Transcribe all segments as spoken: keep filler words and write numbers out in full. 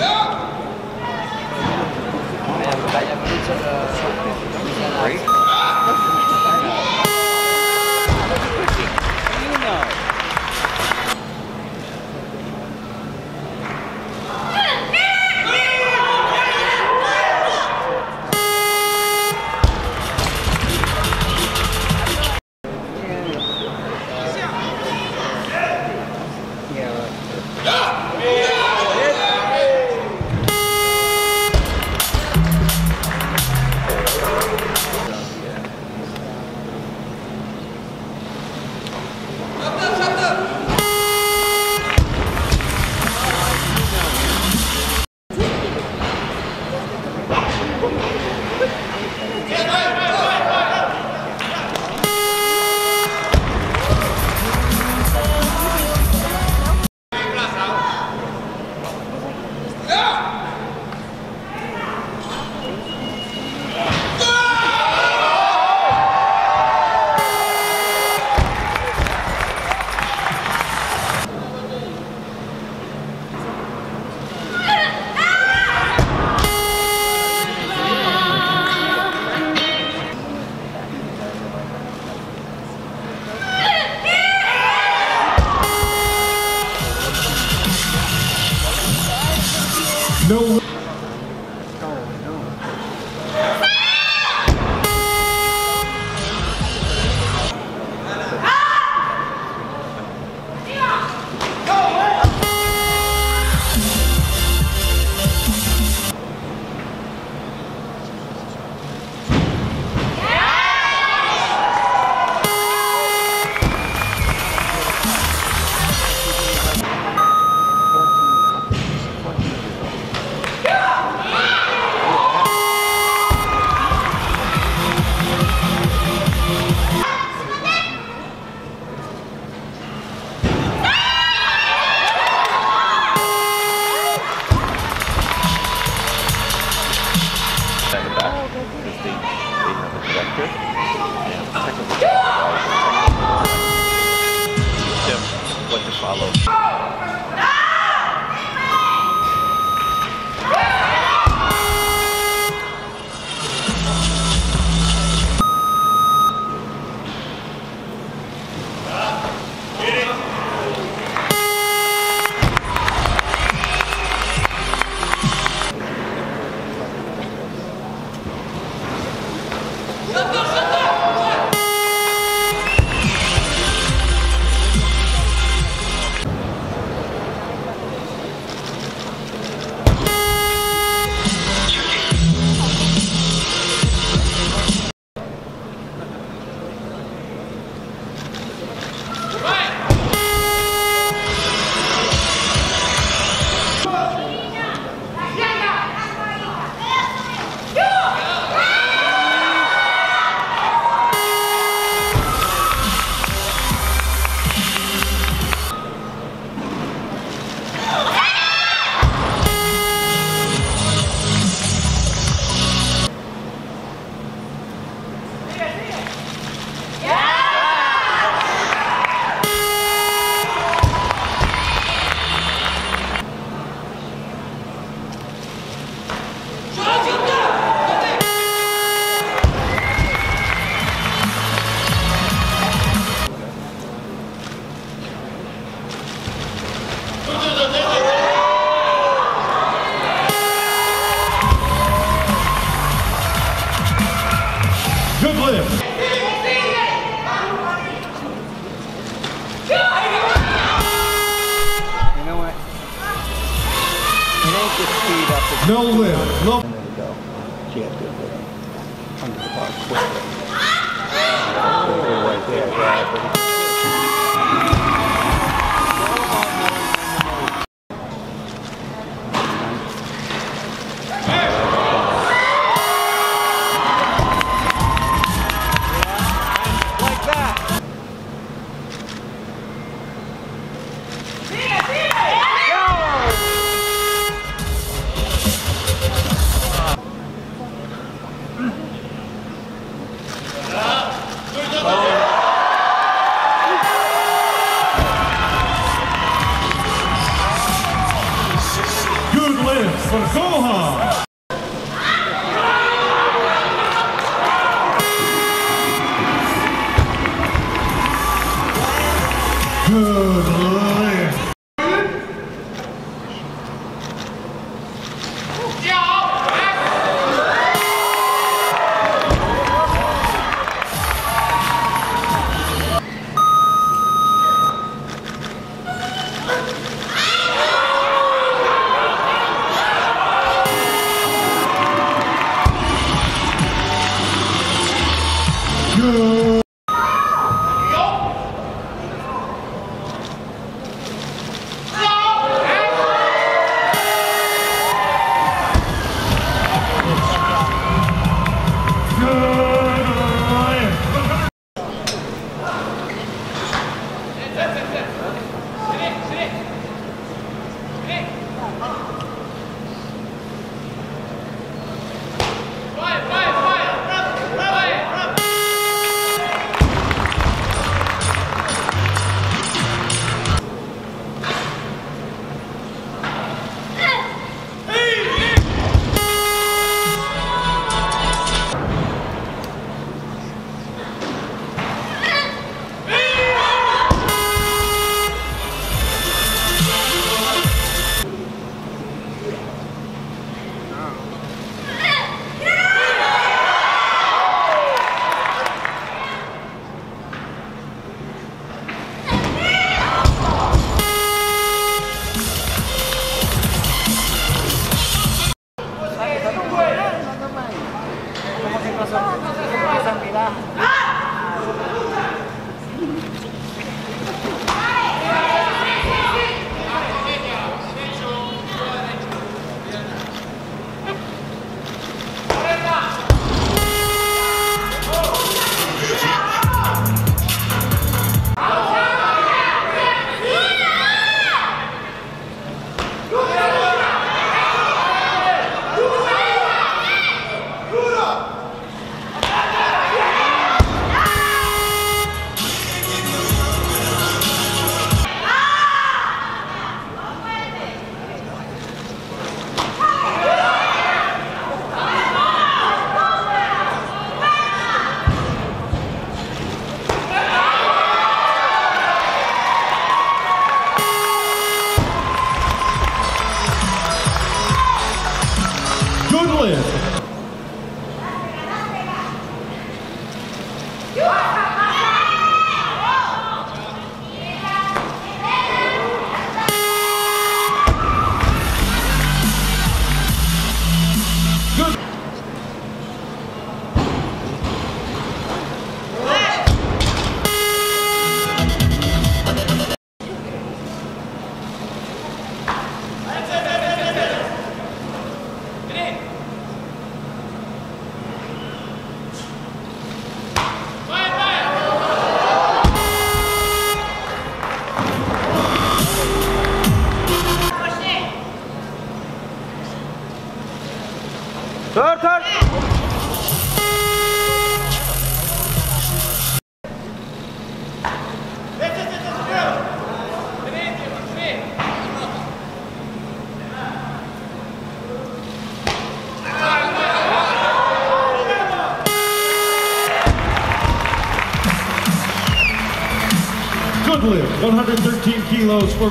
No. No lift. No. There we go. She had good lift. Under the bar quickly. Right there. Right there. lives for KOHA. Good life. Good. Third, third. Good lift, one hundred thirteen kilos for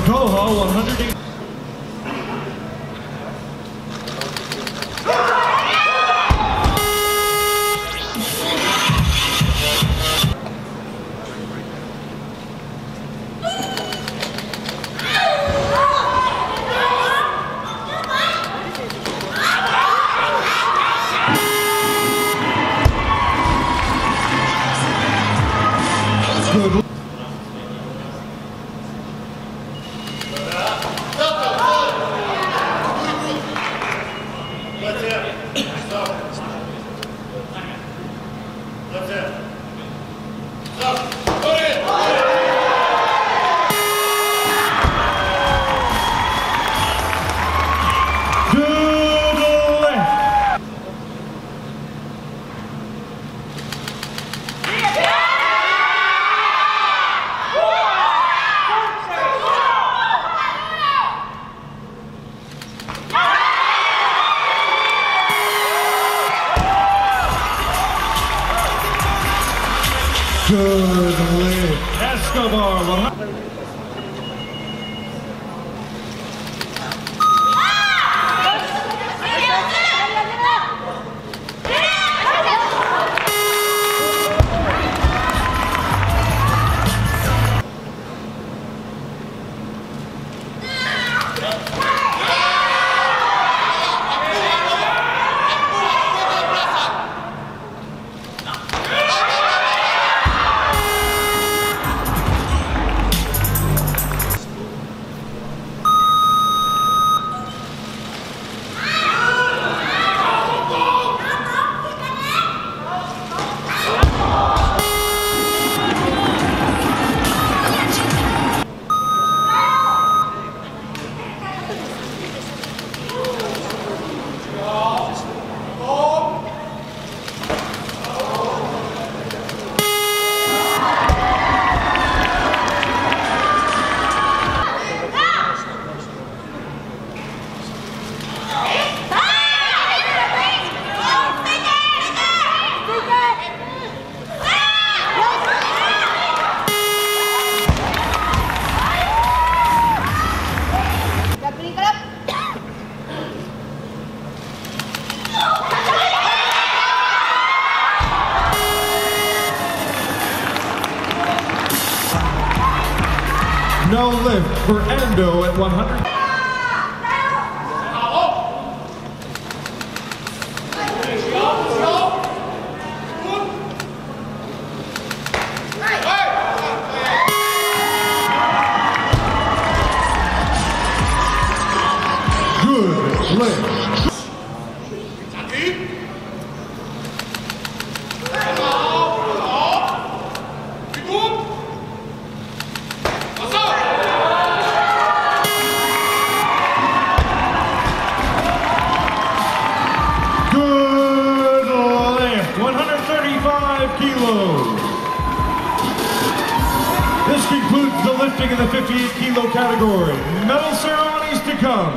for KOHA, one hundred eighty. Good lead. Escobar. No lift for ANDOH at one hundred. Good lift. This concludes the lifting in the fifty-eight kilo category. Medal ceremonies to come.